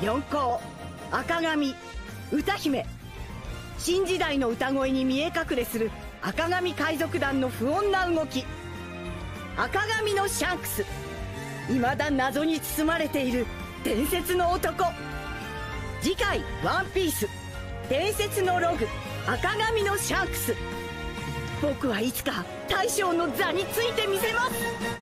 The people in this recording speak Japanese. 四皇、赤髪、歌姫。新時代の歌声に見え隠れする赤髪海賊団の不穏な動き。赤髪のシャンクス、未だ謎に包まれている伝説の男。次回ワンピース、伝説のログ、赤髪のシャンクス。僕はいつか大将の座についてみせます。